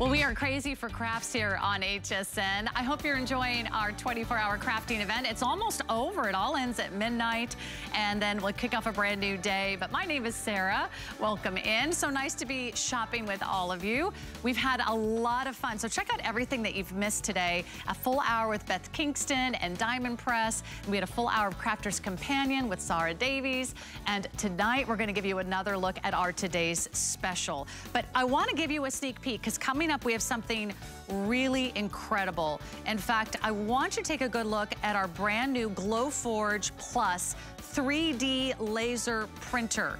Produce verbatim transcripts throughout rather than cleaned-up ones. Well, we are crazy for crafts here on H S N. I hope you're enjoying our twenty-four hour crafting event. It's almost over. It all ends at midnight, and then we'll kick off a brand new day. But my name is Sarah. Welcome in. So nice to be shopping with all of you. We've had a lot of fun. So check out everything that you've missed today. A full hour with Beth Kingston and Diamond Press. We had a full hour of Crafters Companion with Sarah Davies. And tonight we're going to give you another look at our today's special. But I want to give you a sneak peek, because coming up we have something really incredible. In fact, I want you to take a good look at our brand new Glowforge Plus three D laser printer.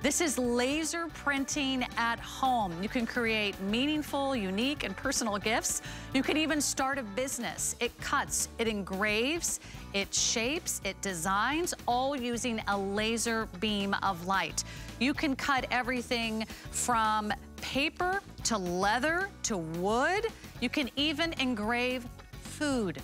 This is laser printing at home. You can create meaningful, unique, and personal gifts. You can even start a business. It cuts, it engraves, it shapes, it designs, all using a laser beam of light. You can cut everything from paper to leather to wood. You can even engrave food.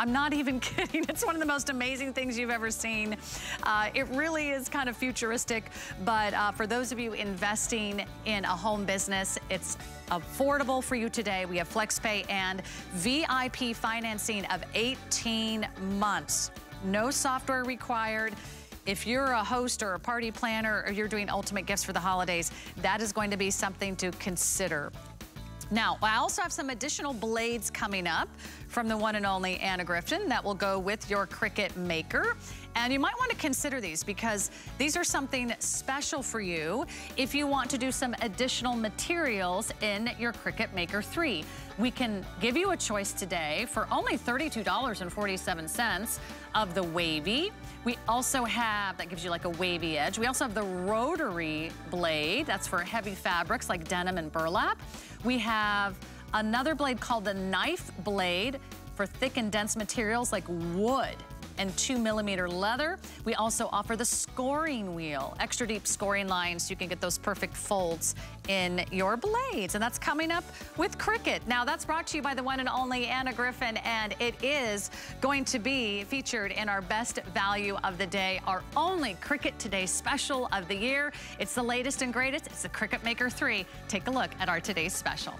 I'm not even kidding. It's one of the most amazing things you've ever seen. Uh, it really is kind of futuristic, but uh, for those of you investing in a home business, it's affordable for you today. We have FlexPay and V I P financing of eighteen months. No software required. If you're a host or a party planner, or you're doing ultimate gifts for the holidays, that is going to be something to consider. Now, I also have some additional blades coming up from the one and only Anna Griffin that will go with your Cricut Maker. And you might want to consider these, because these are something special for you if you want to do some additional materials in your Cricut Maker three. We can give you a choice today for only thirty-two forty-seven of the wavy. We also have, that gives you like a wavy edge. We also have the rotary blade. That's for heavy fabrics like denim and burlap. We have another blade called the knife blade for thick and dense materials like wood and two millimeter leather. We also offer the scoring wheel, extra deep scoring lines, so you can get those perfect folds in your blades. And that's coming up with Cricut. Now, that's brought to you by the one and only Anna Griffin, and it is going to be featured in our best value of the day, our only Cricut Today special of the year. It's the latest and greatest. It's the Cricut Maker three. Take a look at our today's special.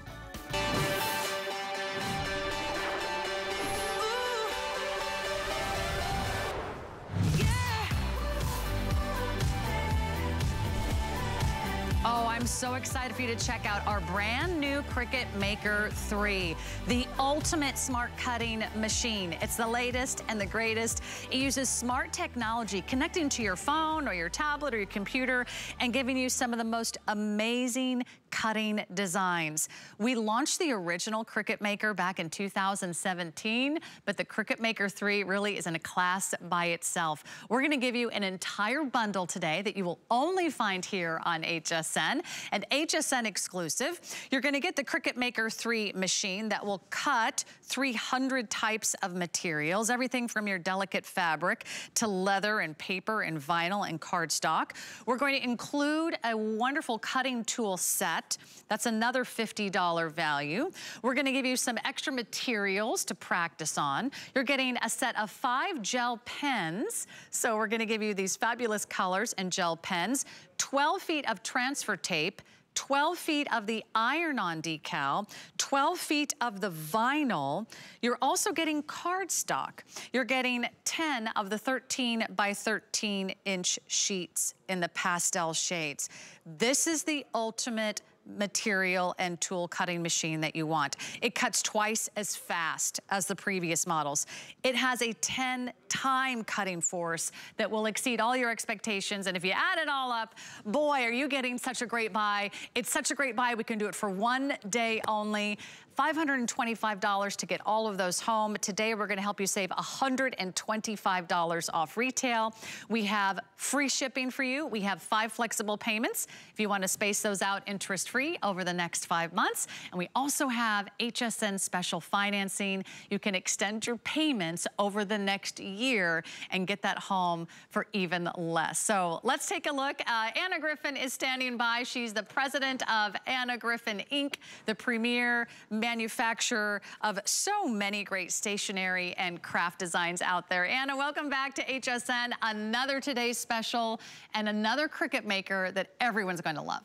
Oh, I'm so excited for you to check out our brand new Cricut Maker three, the ultimate smart cutting machine. It's the latest and the greatest. It uses smart technology connecting to your phone or your tablet or your computer and giving you some of the most amazing cutting designs. We launched the original Cricut Maker back in two thousand seventeen, but the Cricut Maker three really is in a class by itself. We're gonna give you an entire bundle today that you will only find here on H S N, an H S N exclusive. You're gonna get the Cricut Maker three machine that will cut three hundred types of materials, everything from your delicate fabric to leather and paper and vinyl and cardstock. We're going to include a wonderful cutting tool set. That's another fifty dollar value. We're gonna give you some extra materials to practice on. You're getting a set of five gel pens. So we're gonna give you these fabulous colors and gel pens, twelve feet of transfer tape, twelve feet of the iron-on decal, twelve feet of the vinyl. You're also getting cardstock. You're getting ten of the thirteen by thirteen inch sheets in the pastel shades. This is the ultimate material and tool cutting machine that you want. It cuts twice as fast as the previous models. It has a ten time cutting force that will exceed all your expectations. And if you add it all up, boy, are you getting such a great buy. It's such a great buy. We can do it for one day only. five hundred twenty-five dollars to get all of those home. Today, we're gonna help you save one hundred twenty-five dollars off retail. We have free shipping for you. We have five flexible payments. If you wanna space those out interest-free over the next five months. And we also have H S N special financing. You can extend your payments over the next year and get that home for even less. So let's take a look. Uh, Anna Griffin is standing by. She's the president of Anna Griffin Incorporated, the premier manufacturer of so many great stationery and craft designs out there. Anna, welcome back to H S N. Another today's special and another Cricut Maker that everyone's going to love.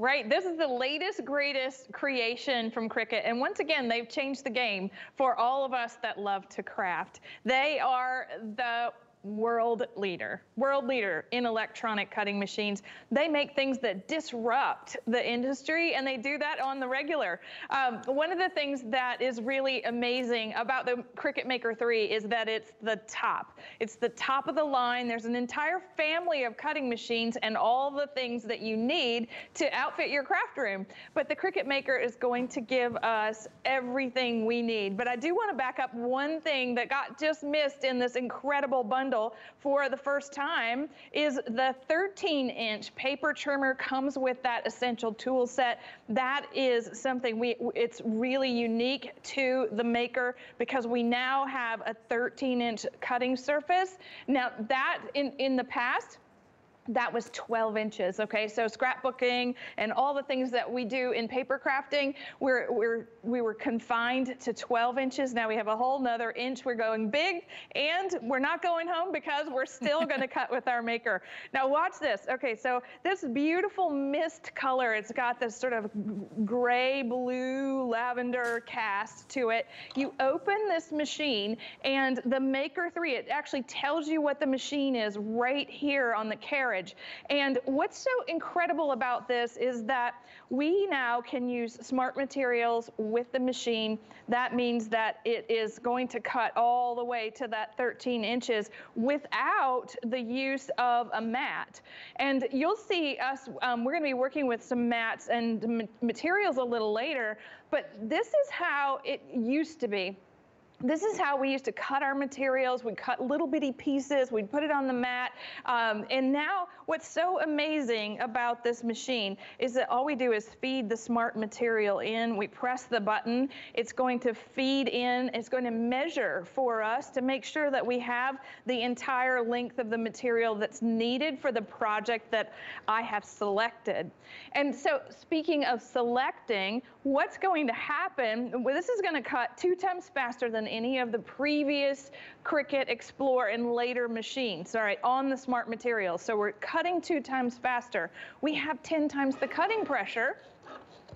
right? This is the latest, greatest creation from Cricut. And once again, they've changed the game for all of us that love to craft. They are the world leader, world leader in electronic cutting machines. They make things that disrupt the industry, and they do that on the regular. Um, one of the things that is really amazing about the Cricut Maker three is that it's the top. It's the top of the line. There's an entire family of cutting machines and all the things that you need to outfit your craft room. But the Cricut Maker is going to give us everything we need. But I do want to back up one thing that got just missed in this incredible bundle. For the first time is the thirteen inch paper trimmer comes with that essential tool set. That is something we, it's really unique to the Maker because we now have a thirteen inch cutting surface. Now that in, in the past, that was twelve inches, okay? So scrapbooking and all the things that we do in paper crafting, we're, we're, we were confined to twelve inches. Now we have a whole nother inch. We're going big, and we're not going home because we're still gonna cut with our Maker. Now watch this. Okay, so this beautiful mist color, it's got this sort of gray, blue, lavender cast to it. You open this machine, and the Maker three, it actually tells you what the machine is right here on the carriage. And what's so incredible about this is that we now can use smart materials with the machine. That means that it is going to cut all the way to that thirteen inches without the use of a mat. And you'll see us, um, we're going to be working with some mats and ma- materials a little later, but this is how it used to be. This is how we used to cut our materials. We'd cut little bitty pieces, we'd put it on the mat, um, and now what's so amazing about this machine is that all we do is feed the smart material in. We press the button, it's going to feed in, it's going to measure for us to make sure that we have the entire length of the material that's needed for the project that I have selected. And so, speaking of selecting, what's going to happen, well, this is going to cut two times faster than any of the previous Cricut, Explore, and later machines, all right, on the smart materials. So we're cutting two times faster. We have ten times the cutting pressure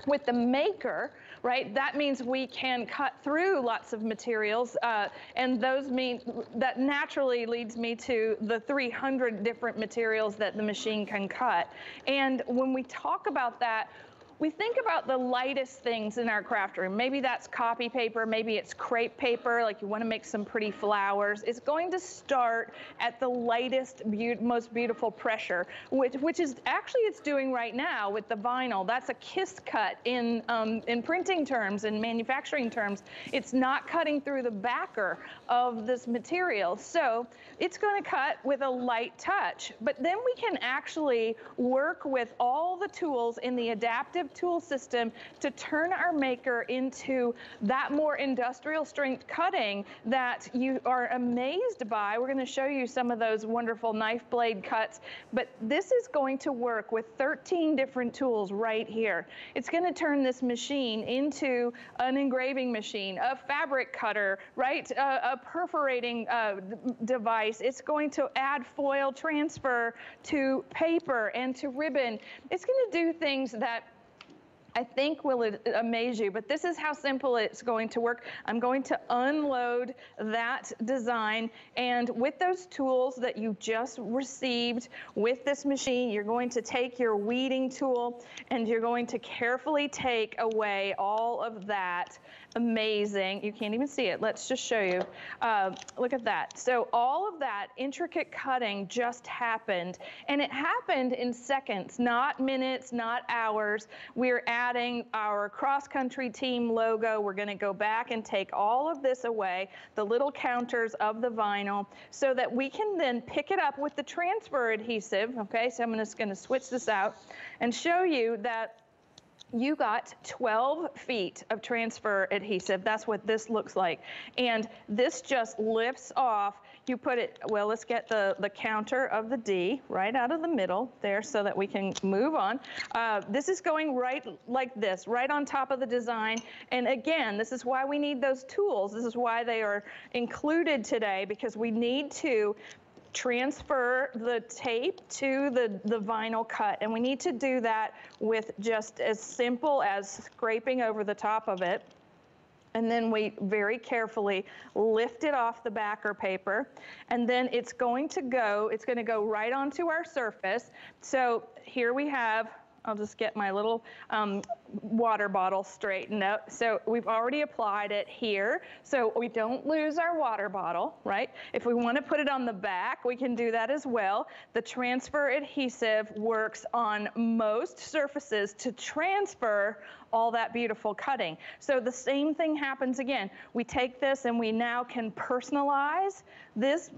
with the Maker, right? That means we can cut through lots of materials, uh, and those mean that naturally leads me to the three hundred different materials that the machine can cut. And when we talk about that, we think about the lightest things in our craft room. Maybe that's copy paper, maybe it's crepe paper, like you want to make some pretty flowers. It's going to start at the lightest, be most beautiful pressure, which, which is actually it's doing right now with the vinyl. That's a kiss cut in, um, in printing terms, in manufacturing terms. It's not cutting through the backer of this material. So it's going to cut with a light touch, but then we can actually work with all the tools in the adaptive tool system to turn our Maker into that more industrial strength cutting that you are amazed by. We're going to show you some of those wonderful knife blade cuts, but this is going to work with thirteen different tools right here. It's going to turn this machine into an engraving machine, a fabric cutter, right? A, a perforating uh, device. It's going to add foil transfer to paper and to ribbon. It's going to do things that I think will amaze you, but this is how simple it's going to work. I'm going to unload that design, and with those tools that you just received with this machine, you're going to take your weeding tool and you're going to carefully take away all of that amazing, you can't even see it, let's just show you. Uh, look at that. So all of that intricate cutting just happened, and it happened in seconds, not minutes, not hours. We're at adding our cross-country team logo. We're going to go back and take all of this away, the little counters of the vinyl, so that we can then pick it up with the transfer adhesive. Okay, so I'm just going to switch this out and show you that you got twelve feet of transfer adhesive. That's what this looks like. And this just lifts off. You put it, well, let's get the, the counter of the D right out of the middle there so that we can move on. Uh, this is going right like this, right on top of the design. And again, this is why we need those tools. This is why they are included today, because we need to transfer the tape to the, the vinyl cut. And we need to do that with just as simple as scraping over the top of it. And then we very carefully lift it off the backer paper. And then it's going to go, it's going to go right onto our surface. So here we have, I'll just get my little um, water bottle straightened up. So we've already applied it here. So we don't lose our water bottle, right? If we want to put it on the back, we can do that as well. The transfer adhesive works on most surfaces to transfer all that beautiful cutting. So the same thing happens again. We take this and we now can personalize this,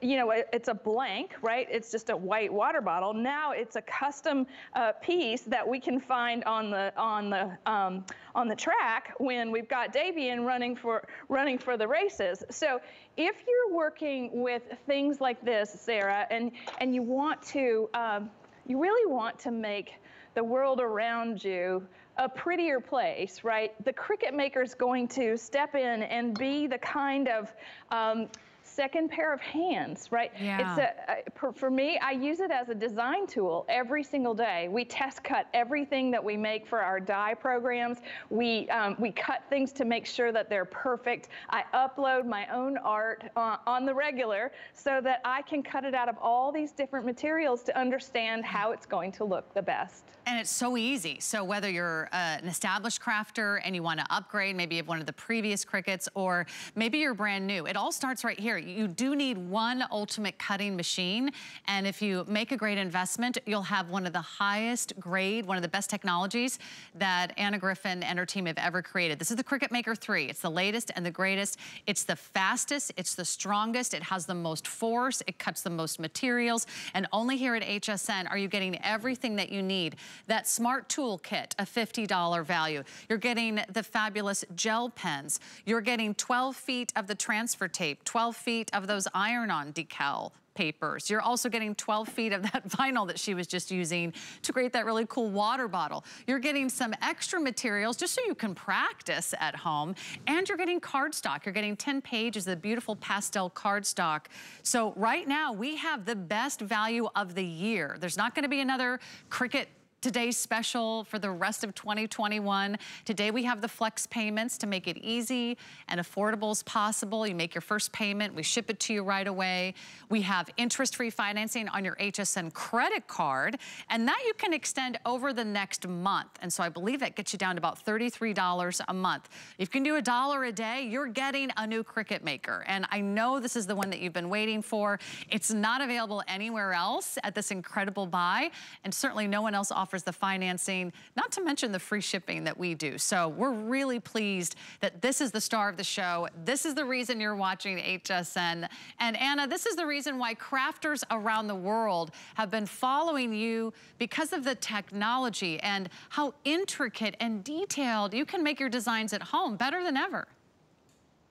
you know, it's a blank, right? It's just a white water bottle. Now it's a custom uh, piece that we can find on the on the um, on the track when we've got Davian running for running for the races. So if you're working with things like this, Sarah, and and you want to um, you really want to make the world around you a prettier place, right? The Cricut Maker's going to step in and be the kind of um, second pair of hands, right? Yeah. It's a, for, for me, I use it as a design tool every single day. We test cut everything that we make for our dye programs. We um, we cut things to make sure that they're perfect. I upload my own art uh, on the regular so that I can cut it out of all these different materials to understand how it's going to look the best. And it's so easy. So whether you're uh, an established crafter and you want to upgrade, maybe of one of the previous Cricuts, or maybe you're brand new, it all starts right here. You do need one ultimate cutting machine, and if you make a great investment, you'll have one of the highest grade, one of the best technologies that Anna Griffin and her team have ever created. This is the Cricut Maker three. It's the latest and the greatest. It's the fastest. It's the strongest. It has the most force. It cuts the most materials, and only here at H S N are you getting everything that you need. That smart tool kit, a fifty dollar value. You're getting the fabulous gel pens. You're getting twelve feet of the transfer tape, twelve feet of those iron-on decal papers. You're also getting twelve feet of that vinyl that she was just using to create that really cool water bottle. You're getting some extra materials just so you can practice at home, and you're getting cardstock. You're getting ten pages of beautiful pastel cardstock. So right now we have the best value of the year. There's not going to be another Cricut Today's special for the rest of twenty twenty-one. Today we have the flex payments to make it easy and affordable as possible. You make your first payment, we ship it to you right away. We have interest-free financing on your H S N credit card, and that you can extend over the next month. And so I believe that gets you down to about thirty-three dollars a month. If you can do a dollar a day, you're getting a new Cricut Maker. And I know this is the one that you've been waiting for. It's not available anywhere else at this incredible buy, and certainly no one else offers offers the financing, not to mention the free shipping that we do. So we're really pleased that this is the star of the show. This is the reason you're watching H S N. And Anna, this is the reason why crafters around the world have been following you, because of the technology and how intricate and detailed you can make your designs at home, better than ever.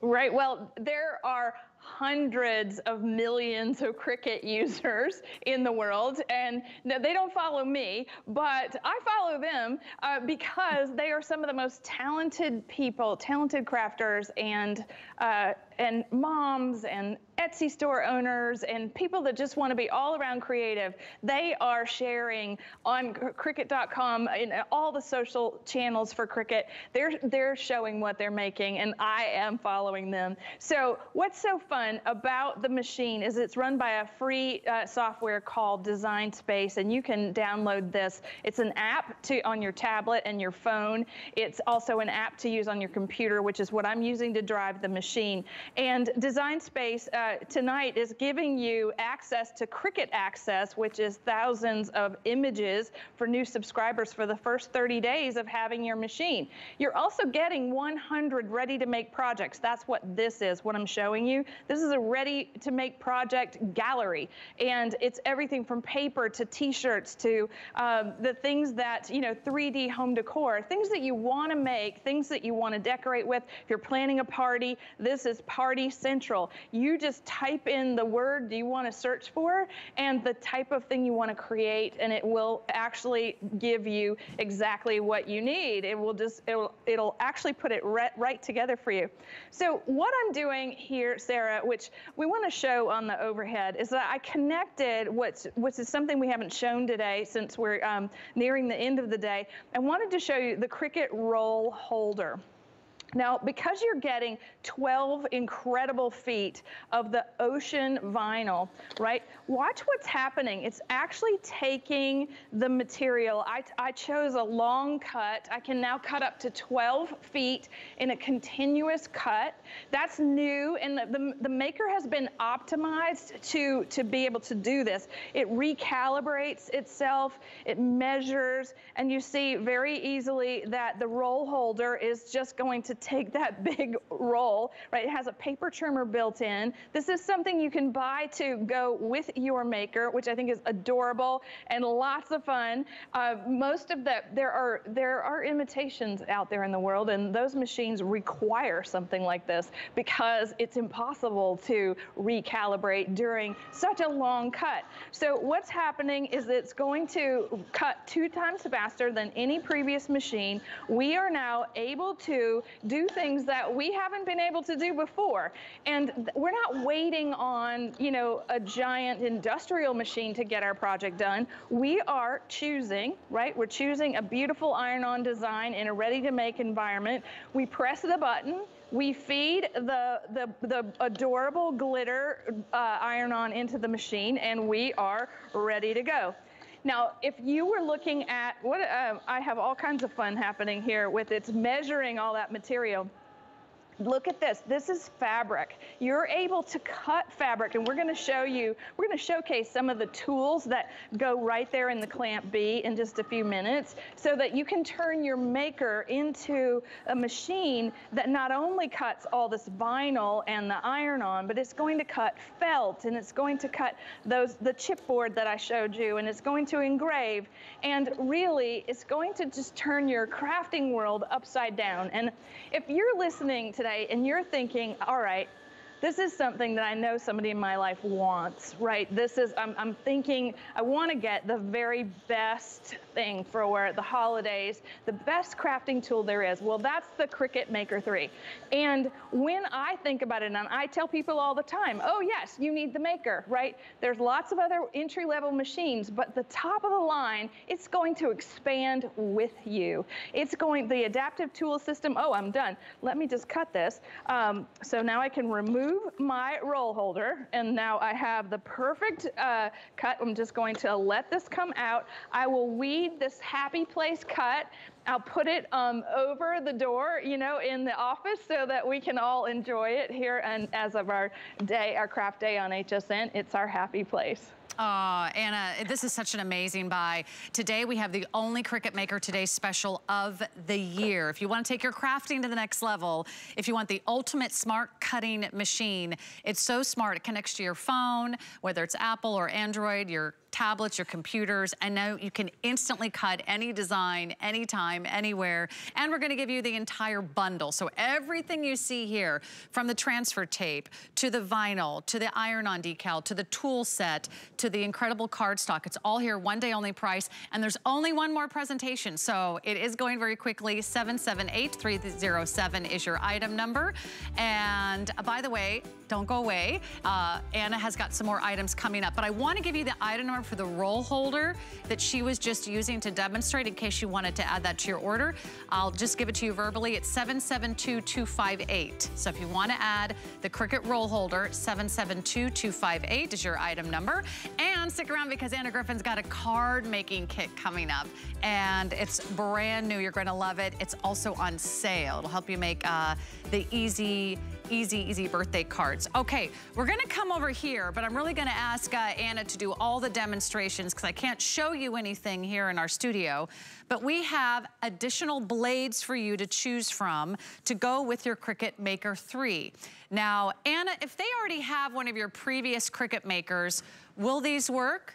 Right, well, there are hundreds of millions of Cricut users in the world, and they don't follow me, but I follow them uh, because they are some of the most talented people, talented crafters, and uh, and moms, and Etsy store owners, and people that just want to be all around creative. They are sharing on Cricut dot com and all the social channels for Cricut. They're, they're showing what they're making, and I am following them. So what's so fun about the machine is it's run by a free uh, software called Design Space, and you can download this. It's an app to on your tablet and your phone. It's also an app to use on your computer, which is what I'm using to drive the machine. And Design Space uh, Uh, tonight is giving you access to Cricut Access, which is thousands of images for new subscribers for the first thirty days of having your machine. You're also getting one hundred ready-to-make projects. That's what this is, what I'm showing you. This is a ready-to-make project gallery, and it's everything from paper to t-shirts to um, the things that, you know, three D home decor, things that you want to make, things that you want to decorate with. If you're planning a party, this is Party Central. You just type in the word you want to search for and the type of thing you want to create, and it will actually give you exactly what you need. It will just, it'll, it'll actually put it right, right together for you. So what I'm doing here, Sarah, camera, which we want to show on the overhead, is that I connected what's, which is something we haven't shown today since we're um, nearing the end of the day. I wanted to show you the Cricut roll holder. Now, because you're getting twelve incredible feet of the ocean vinyl, right? Watch what's happening. It's actually taking the material. I, I chose a long cut. I can now cut up to twelve feet in a continuous cut. That's new, and the, the, the maker has been optimized to, to be able to do this. It recalibrates itself, it measures, and you see very easily that the roll holder is just going to take that big roll, right? It has a paper trimmer built in. This is something you can buy to go with your maker, which I think is adorable and lots of fun. Uh, most of the, there are, there are imitations out there in the world, and those machines require something like this because it's impossible to recalibrate during such a long cut. So what's happening is it's going to cut two times faster than any previous machine. We are now able to do things that we haven't been able to do before. And we're not waiting on, you know, a giant industrial machine to get our project done. We are choosing, right? We're choosing a beautiful iron-on design in a ready-to-make environment. We press the button. We feed the, the, the adorable glitter uh, iron-on into the machine, and we are ready to go. Now, if you were looking at what, uh, I have all kinds of fun happening here with it's measuring all that material. Look at this, this is fabric. You're able to cut fabric, and we're gonna show you, we're gonna showcase some of the tools that go right there in the Clamp B in just a few minutes, so that you can turn your maker into a machine that not only cuts all this vinyl and the iron-on, but it's going to cut felt, and it's going to cut those, the chipboard that I showed you, and it's going to engrave, and really, it's going to just turn your crafting world upside down. And if you're listening to and you're thinking, all right, this is something that I know somebody in my life wants, right? This is, I'm, I'm thinking, I want to get the very best thing for the holidays, the best crafting tool there is. Well, that's the Cricut Maker three. And when I think about it, and I tell people all the time, oh yes, you need the Maker, right? There's lots of other entry-level machines, but the top of the line, it's going to expand with you. It's going, the adaptive tool system, oh, I'm done. Let me just cut this. Um, so now I can remove my roll holder, and now I have the perfect uh, cut. I'm just going to let this come out. I will weed this happy place cut. I'll put it um, over the door, you know, in the office so that we can all enjoy it here. And as of our day, our craft day on H S N, it's our happy place. Oh, Anna, this is such an amazing buy. Today we have the only Cricut Maker Today special of the year. If you want to take your crafting to the next level, if you want the ultimate smart cutting machine, it's so smart. It connects to your phone, whether it's Apple or Android, your tablets, your computers, and now you can instantly cut any design, anytime, anywhere. And we're gonna give you the entire bundle. So everything you see here, from the transfer tape, to the vinyl, to the iron-on decal, to the tool set, to the incredible cardstock, it's all here, one day only price, and there's only one more presentation. So it is going very quickly. seven seven eight three zero seven is your item number. And uh, by the way, don't go away. Uh, Anna has got some more items coming up, but I wanna give you the item number for the roll holder that she was just using to demonstrate in case you wanted to add that to your order. I'll just give it to you verbally. It's seven seven two two five eight. So if you want to add the Cricut roll holder, seven seven two two five eight is your item number. And stick around because Anna Griffin's got a card making kit coming up, and it's brand new. You're going to love it. It's also on sale. It'll help you make uh, the easy easy, easy birthday cards. Okay, we're gonna come over here, but I'm really gonna ask uh, Anna to do all the demonstrations because I can't show you anything here in our studio, but we have additional blades for you to choose from to go with your Cricut Maker three. Now, Anna, if they already have one of your previous Cricut Makers, will these work?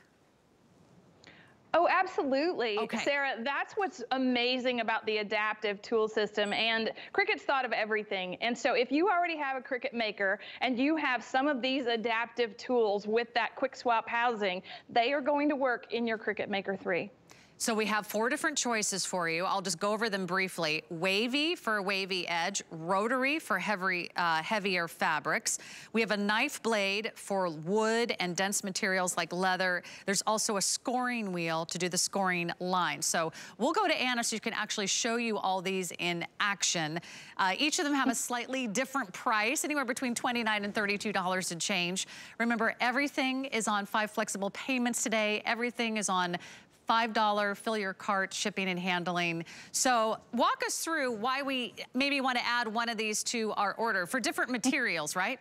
Oh, absolutely. Okay. Sarah, that's what's amazing about the adaptive tool system, and Cricut's thought of everything. And so if you already have a Cricut Maker and you have some of these adaptive tools with that quick swap housing, they are going to work in your Cricut Maker three. So we have four different choices for you. I'll just go over them briefly. Wavy for a wavy edge, rotary for heavy, uh, heavier fabrics. We have a knife blade for wood and dense materials like leather. There's also a scoring wheel to do the scoring line. So we'll go to Anna so you can actually show you all these in action. Uh, each of them have a slightly different price, anywhere between twenty-nine and thirty-two dollars and change. Remember, everything is on five flexible payments today. Everything is on five dollar fill your cart shipping and handling. So walk us through why we maybe want to add one of these to our order for different materials, right?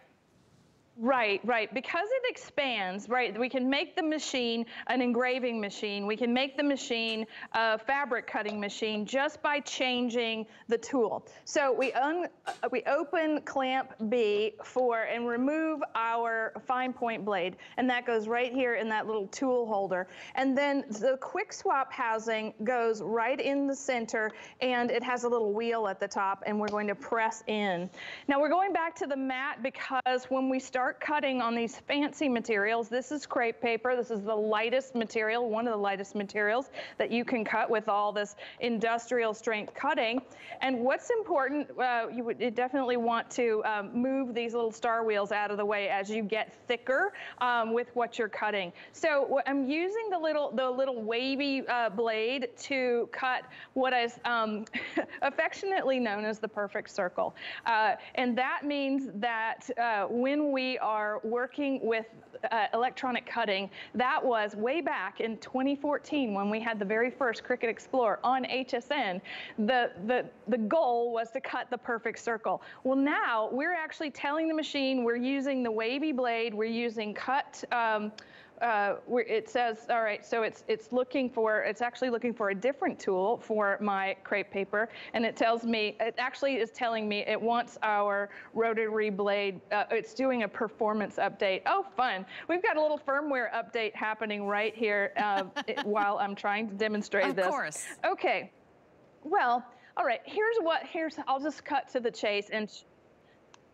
Right, right. Because it expands, right, we can make the machine an engraving machine. We can make the machine a fabric cutting machine just by changing the tool. So we, un we open clamp B for and remove our fine point blade. And that goes right here in that little tool holder. And then the quick swap housing goes right in the center, and it has a little wheel at the top, and we're going to press in. Now we're going back to the mat because when we start cutting on these fancy materials. This is crepe paper. This is the lightest material, one of the lightest materials that you can cut with all this industrial strength cutting. And what's important, uh, you would you definitely want to um, move these little star wheels out of the way as you get thicker um, with what you're cutting. So I'm using the little the little wavy uh, blade to cut what is um, affectionately known as the perfect circle. Uh, and that means that uh, when we are working with uh, electronic cutting. That was way back in twenty fourteen when we had the very first Cricut Explore on H S N. The, the, the goal was to cut the perfect circle. Well, now we're actually telling the machine we're using the wavy blade, we're using cut, um, Uh, where it says, all right, so it's it's looking for, it's actually looking for a different tool for my crepe paper, and it tells me, it actually is telling me it wants our rotary blade, uh, it's doing a performance update. Oh, fun. We've got a little firmware update happening right here uh, it, while I'm trying to demonstrate of this. Of course. Okay. Well, all right, here's what, here's, I'll just cut to the chase and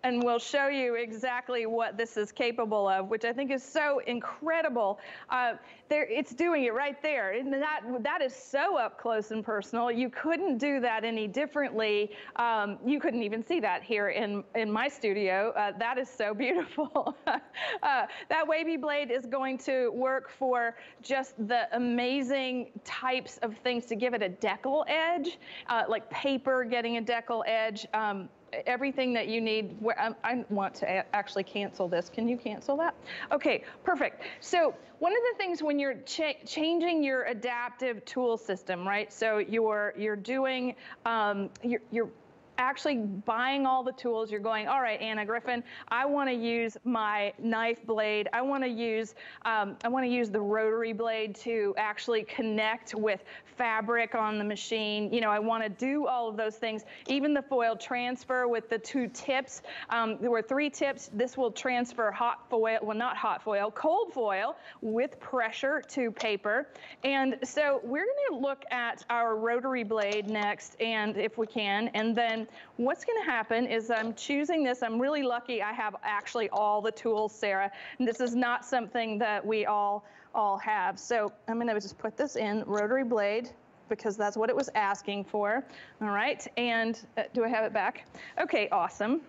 and we'll show you exactly what this is capable of, which I think is so incredible. Uh, there, it's doing it right there. And that, that is so up close and personal. You couldn't do that any differently. Um, you couldn't even see that here in, in my studio. Uh, that is so beautiful. uh, that wavy blade is going to work for just the amazing types of things to give it a decal edge, uh, like paper getting a decal edge. Um, everything that you need. I want to actually cancel this. Can you cancel that? Okay, perfect. So one of the things when you're ch changing your adaptive tool system, right? So you're you're doing um, you're, you're actually buying all the tools. You're going, all right, Anna Griffin, I want to use my knife blade. I want to use um, I want to use the rotary blade to actually connect with fabric on the machine. You know, I want to do all of those things. Even the foil transfer with the two tips. Um, there were three tips. This will transfer hot foil, well, not hot foil, cold foil with pressure to paper. And so we're going to look at our rotary blade next, and if we can, and then what's going to happen is I'm choosing this. I'm really lucky I have actually all the tools, Sarah. And this is not something that we all all have. So I'm going to just put this in rotary blade because that's what it was asking for. All right. And uh, do I have it back? Okay, awesome.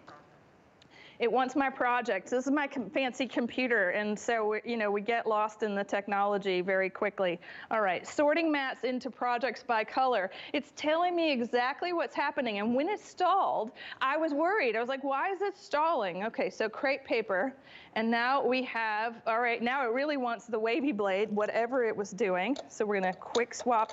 It wants my project. This is my com fancy computer, and so we, you know, we get lost in the technology very quickly. All right, sorting mats into projects by color. It's telling me exactly what's happening, and when it stalled, I was worried. I was like, why is it stalling? Okay, so crepe paper, and now we have, all right, now it really wants the wavy blade, whatever it was doing. So we're gonna quick swap,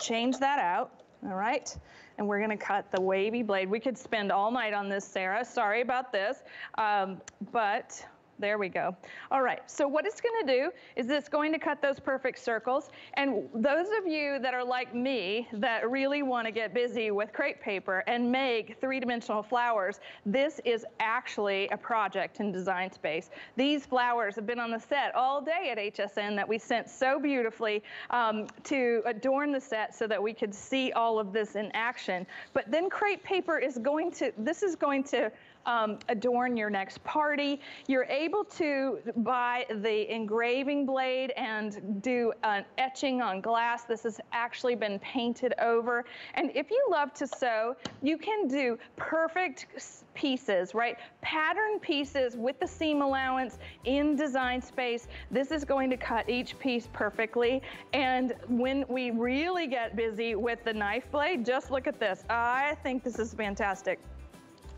change that out. All right, and we're gonna cut the wavy blade. We could spend all night on this, Sarah. Sorry about this, um, but there we go. All right, so what it's gonna do is it's going to cut those perfect circles. And those of you that are like me that really wanna get busy with crepe paper and make three-dimensional flowers, this is actually a project in Design Space. These flowers have been on the set all day at H S N that we sent so beautifully um, to adorn the set so that we could see all of this in action. But then crepe paper is going to, this is going to um, adorn your next party. You're able to buy the engraving blade and do an etching on glass. This has actually been painted over. And if you love to sew, you can do perfect pieces, right? Pattern pieces with the seam allowance in Design Space. This is going to cut each piece perfectly. And when we really get busy with the knife blade, just look at this. I think this is fantastic.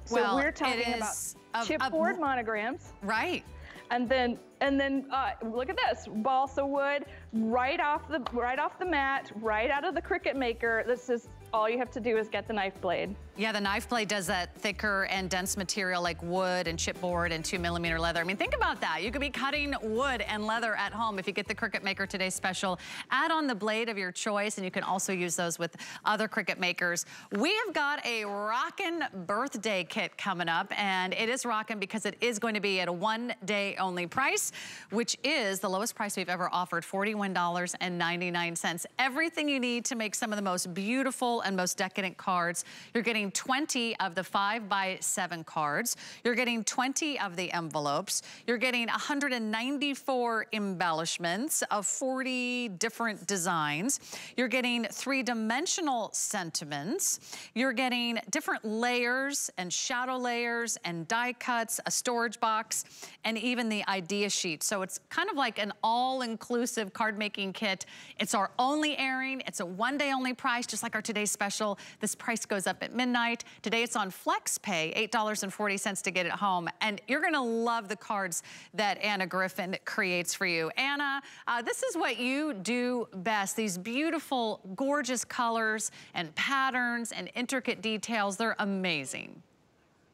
So well, we're talking about chipboard monograms. Right. And then, and then uh, look at this, balsa wood, right off the right off the mat, right out of the Cricut maker. This is all you have to do is get the knife blade. Yeah, the knife blade does that thicker and dense material like wood and chipboard and two millimeter leather. I mean, think about that. You could be cutting wood and leather at home if you get the Cricut Maker Today special. Add on the blade of your choice, and you can also use those with other Cricut makers. We have got a rockin' birthday kit coming up, and it is rockin' because it is going to be at a one-day only price, which is the lowest price we've ever offered, forty-one ninety-nine. Everything you need to make some of the most beautiful and most decadent cards. You're getting twenty of the five by seven cards. You're getting twenty of the envelopes. You're getting one hundred ninety-four embellishments of forty different designs. You're getting three-dimensional sentiments. You're getting different layers and shadow layers and die cuts, a storage box, and even the idea sheet. So it's kind of like an all-inclusive card making kit. It's our only airing. It's a one-day only price, just like our today's special. This price goes up at midnight. Night. Today it's on FlexPay, eight dollars and forty cents to get it home. And you're gonna love the cards that Anna Griffin creates for you. Anna, uh, this is what you do best. These beautiful, gorgeous colors and patterns and intricate details. They're amazing.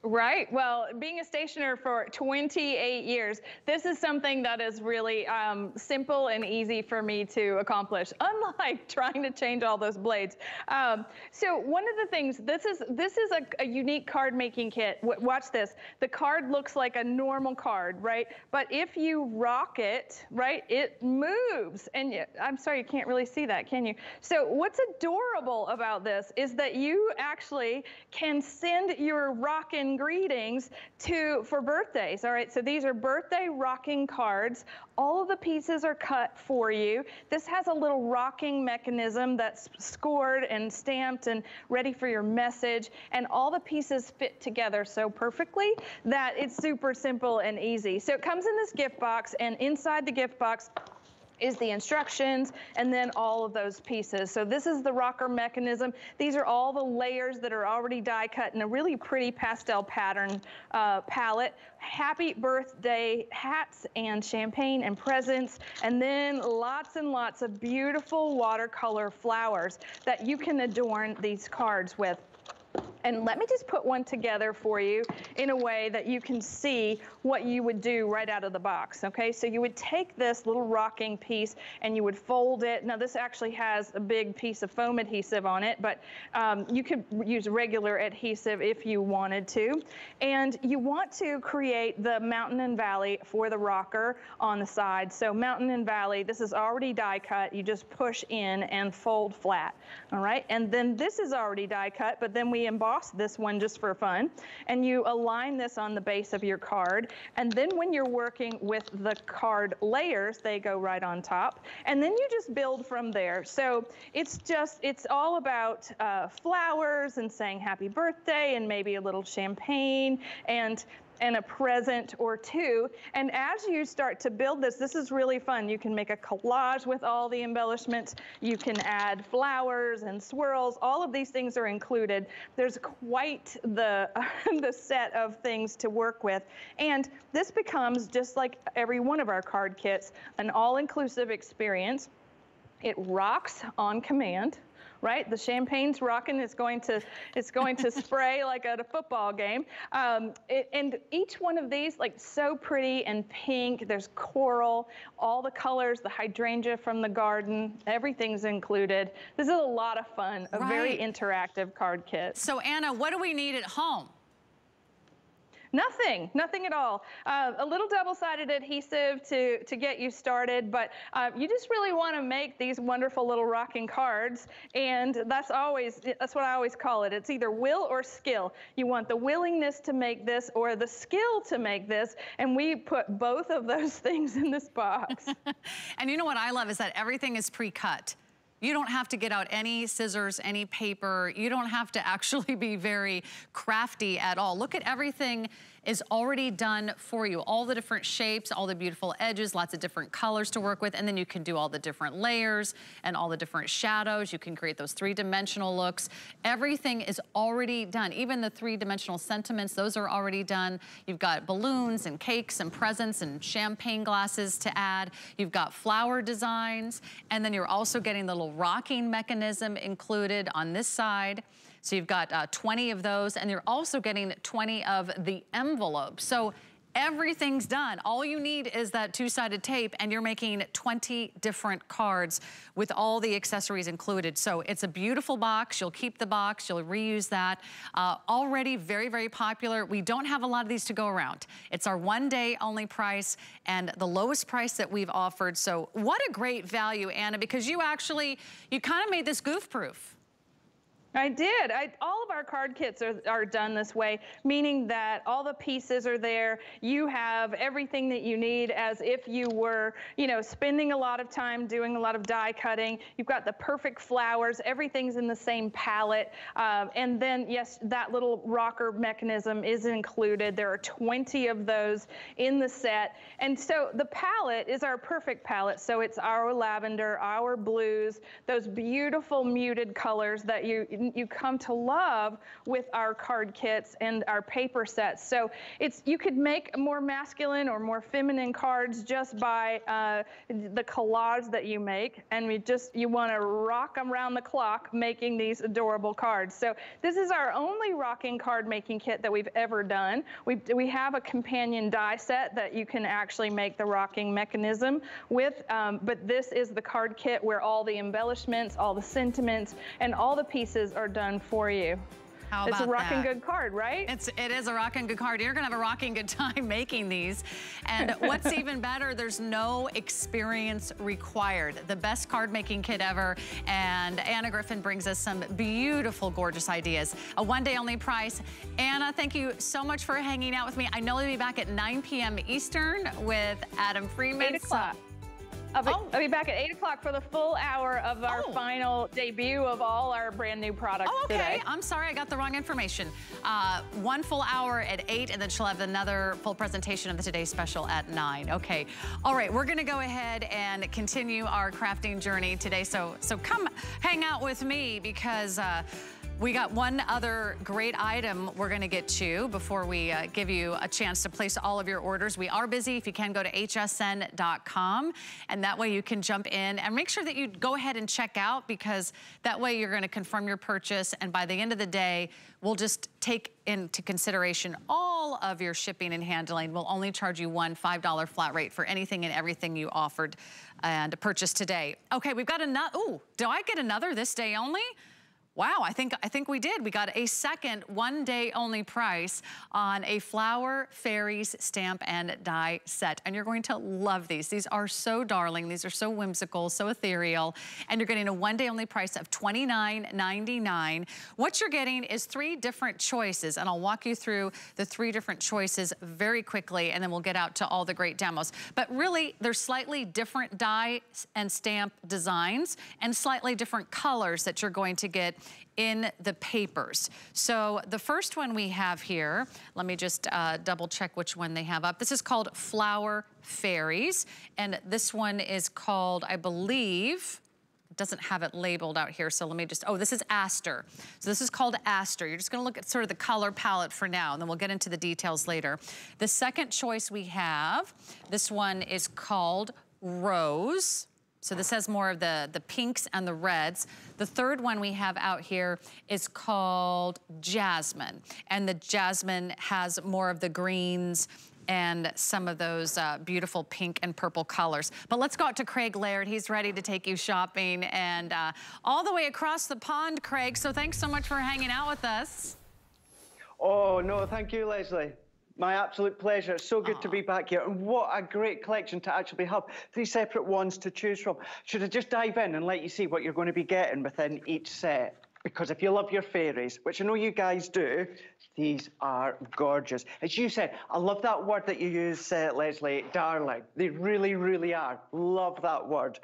Right. Well, being a stationer for twenty-eight years, this is something that is really um, simple and easy for me to accomplish, unlike trying to change all those blades. Um, so one of the things, this is this is a, a unique card making kit. W watch this. The card looks like a normal card, right? But if you rock it, right, it moves. And you, I'm sorry, you can't really see that, can you? So what's adorable about this is that you actually can send your rockin' greetings to for birthdays. All right, so these are birthday rocking cards. All of the pieces are cut for you. This has a little rocking mechanism that's scored and stamped and ready for your message, and all the pieces fit together so perfectly that it's super simple and easy. So it comes in this gift box, and inside the gift box is the instructions and then all of those pieces. So this is the rocker mechanism. These are all the layers that are already die cut in a really pretty pastel pattern uh, palette. Happy birthday hats and champagne and presents, and then lots and lots of beautiful watercolor flowers that you can adorn these cards with. And let me just put one together for you in a way that you can see what you would do right out of the box, okay? So you would take this little rocking piece and you would fold it. Now this actually has a big piece of foam adhesive on it, but um, you could use regular adhesive if you wanted to. And you want to create the mountain and valley for the rocker on the side. So mountain and valley, this is already die cut. You just push in and fold flat, all right? And then this is already die cut, but then we emboss this one just for fun, and you align this on the base of your card, and then when you're working with the card layers, they go right on top, and then you just build from there. So it's just, it's all about uh, flowers and saying happy birthday and maybe a little champagne and and a present or two. And as you start to build this, this is really fun. You can make a collage with all the embellishments. You can add flowers and swirls. All of these things are included. There's quite the, uh, the set of things to work with. And this becomes, just like every one of our card kits, an all-inclusive experience. It rocks on command. Right, the champagne's rocking. It's going to, it's going to spray like at a football game. Um, it, and each one of these, like, so pretty and pink. There's coral, all the colors, the hydrangea from the garden. Everything's included. This is a lot of fun. A right. very interactive card kit. So Anna, what do we need at home? Nothing, nothing at all. Uh, a little double-sided adhesive to, to get you started, but uh, you just really want to make these wonderful little rocking cards, and that's always, that's what I always call it. It's either will or skill. You want the willingness to make this or the skill to make this, and we put both of those things in this box. And you know what I love is that everything is pre-cut. You don't have to get out any scissors, any paper. You don't have to actually be very crafty at all. Look at everything is already done for you. All the different shapes, all the beautiful edges, lots of different colors to work with, and then you can do all the different layers and all the different shadows. You can create those three-dimensional looks. Everything is already done. Even the three-dimensional sentiments, those are already done. You've got balloons and cakes and presents and champagne glasses to add. You've got flower designs, and then you're also getting the little rocking mechanism included on this side. So you've got uh, twenty of those, and you're also getting twenty of the envelopes. So everything's done. All you need is that two-sided tape, and you're making twenty different cards with all the accessories included. So it's a beautiful box. You'll keep the box. You'll reuse that. Uh, already very, very popular. We don't have a lot of these to go around. It's our one-day only price and the lowest price that we've offered. So what a great value, Anna, because you actually, you kind of made this goof-proof. I did. I, all of our card kits are, are done this way, meaning that all the pieces are there. You have everything that you need as if you were, you know, spending a lot of time doing a lot of die cutting. You've got the perfect flowers. Everything's in the same palette. Um, and then, yes, that little rocker mechanism is included. There are twenty of those in the set. And so the palette is our perfect palette. So it's our lavender, our blues, those beautiful muted colors that you you come to love with our card kits and our paper sets. So it's, you could make more masculine or more feminine cards just by uh, the collage that you make, and we just, you want to rock them around the clock making these adorable cards. So this is our only rocking card making kit that we've ever done. We, we have a companion die set that you can actually make the rocking mechanism with, um, but this is the card kit where all the embellishments, all the sentiments, and all the pieces are done for you. How about that? It's a rockin' good card, right? It's, it is a rockin' good card. You're gonna have a rockin' good time making these. And what's even better, there's no experience required. The best card making kit ever. And Anna Griffin brings us some beautiful, gorgeous ideas. A one day only price. Anna, thank you so much for hanging out with me. I know you'll be back at nine P M Eastern with Adam Freeman. Eight o'clock. I'll be, oh. I'll be back at eight o'clock for the full hour of our oh. final debut of all our brand new products oh, okay. today. I'm sorry, I got the wrong information. Uh, one full hour at eight, and then she'll have another full presentation of the Today Special at nine. Okay, all right, we're gonna go ahead and continue our crafting journey today. So, so come hang out with me, because uh, we got one other great item we're gonna get to before we uh, give you a chance to place all of your orders. We are busy. If you can, go to H S N dot com, and that way you can jump in and make sure that you go ahead and check out, because that way you're gonna confirm your purchase, and by the end of the day, we'll just take into consideration all of your shipping and handling. We'll only charge you one five dollar flat rate for anything and everything you offered and purchased today. Okay, we've got another, ooh, do I get another this day only? Wow, I think I think we did. We got a second one-day only price on a Flower Fairies stamp and die set. And you're going to love these. These are so darling. These are so whimsical, so ethereal. And you're getting a one-day only price of twenty-nine ninety-nine. What you're getting is three different choices. And I'll walk you through the three different choices very quickly, and then we'll get out to all the great demos. But really, they're slightly different die and stamp designs and slightly different colors that you're going to get in the papers. So the first one we have here, let me just uh, double check which one they have up. This is called Flower Fairies, and this one is called, I believe, it doesn't have it labeled out here, so let me just, oh, this is Aster. So this is called Aster. You're just gonna look at sort of the color palette for now, and then we'll get into the details later. The second choice we have, this one is called Rose. So this has more of the, the pinks and the reds. The third one we have out here is called Jasmine. And the Jasmine has more of the greens and some of those uh, beautiful pink and purple colors. But let's go out to Craig Laird. He's ready to take you shopping, and uh, all the way across the pond, Craig. So thanks so much for hanging out with us. Oh, no, thank you, Leslie. My absolute pleasure. It's so good Aww. to be back here. And what a great collection to actually have. Three separate ones to choose from. Should I just dive in and let you see what you're going to be getting within each set? Because if you love your fairies, which I know you guys do, these are gorgeous. As you said, I love that word that you use, uh, Leslie, darling. They really, really are. Love that word.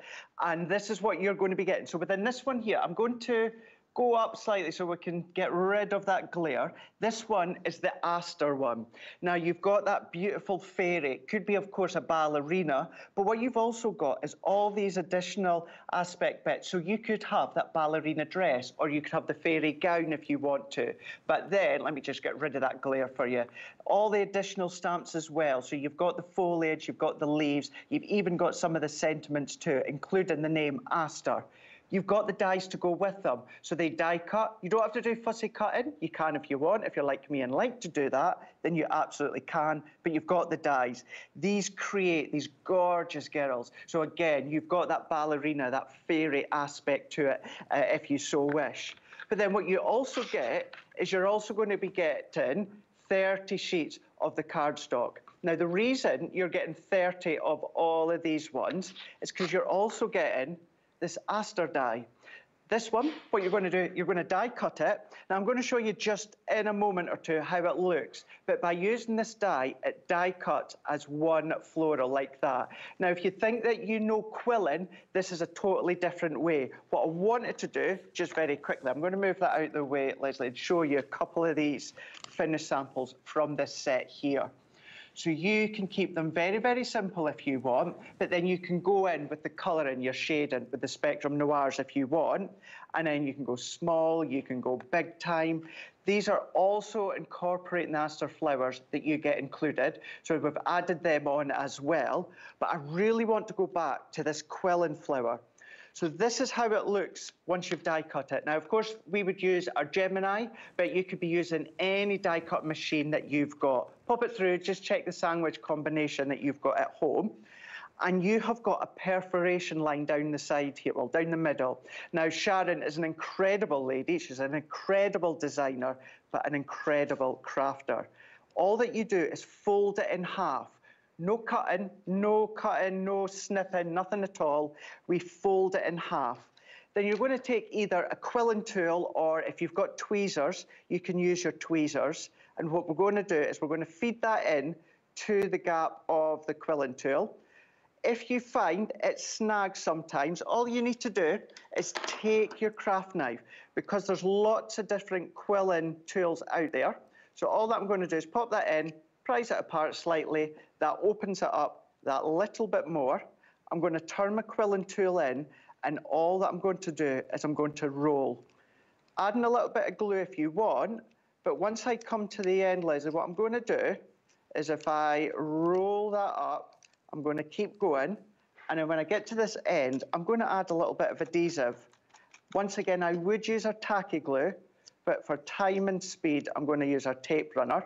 And this is what you're going to be getting. So within this one here, I'm going to go up slightly so we can get rid of that glare. This one is the Aster one. Now, you've got that beautiful fairy. It could be, of course, a ballerina, but what you've also got is all these additional aspect bits. So you could have that ballerina dress, or you could have the fairy gown if you want to. But then, let me just get rid of that glare for you. All the additional stamps as well. So you've got the foliage, you've got the leaves, you've even got some of the sentiments too, including the name Aster. You've got the dies to go with them, so they die cut. You don't have to do fussy cutting. You can if you want. If you're like me and like to do that, then you absolutely can, but you've got the dies. These create these gorgeous girls. So again, you've got that ballerina, that fairy aspect to it, uh, if you so wish. But then what you also get is you're also going to be getting thirty sheets of the cardstock. Now, the reason you're getting thirty of all of these ones is because you're also getting this Aster die. This one, what you're going to do, you're going to die cut it. Now, I'm going to show you just in a moment or two how it looks, but by using this die, it die cuts as one floral like that. Now, if you think that you know quilling, this is a totally different way. What I wanted to do, just very quickly, I'm going to move that out of the way, Leslie, and show you a couple of these finished samples from this set here. So you can keep them very, very simple if you want, but then you can go in with the colour and your shading, with the Spectrum Noirs if you want, and then you can go small, you can go big time. These are also incorporating the Aster flowers that you get included, so we've added them on as well. But I really want to go back to this quilling flower. So this is how it looks once you've die cut it. Now, of course, we would use our Gemini, but you could be using any die cut machine that you've got. Pop it through, just check the sandwich combination that you've got at home. And you have got a perforation line down the side here, well, down the middle. Now, Sharon is an incredible lady. She's an incredible designer, but an incredible crafter. All that you do is fold it in half. No cutting, no cutting, no snipping, nothing at all. We fold it in half. Then you're going to take either a quilling tool, or if you've got tweezers, you can use your tweezers. And what we're going to do is we're going to feed that in to the gap of the quilling tool. If you find it snags sometimes, all you need to do is take your craft knife, because there's lots of different quilling tools out there. So all that I'm going to do is pop that in, prise it apart slightly. That opens it up that little bit more. I'm going to turn my quilling tool in, and all that I'm going to do is I'm going to roll. Adding a little bit of glue if you want, but once I come to the end, Leslie, what I'm going to do is if I roll that up, I'm going to keep going, and then when I get to this end, I'm going to add a little bit of adhesive. Once again, I would use our tacky glue, but for time and speed, I'm going to use our tape runner.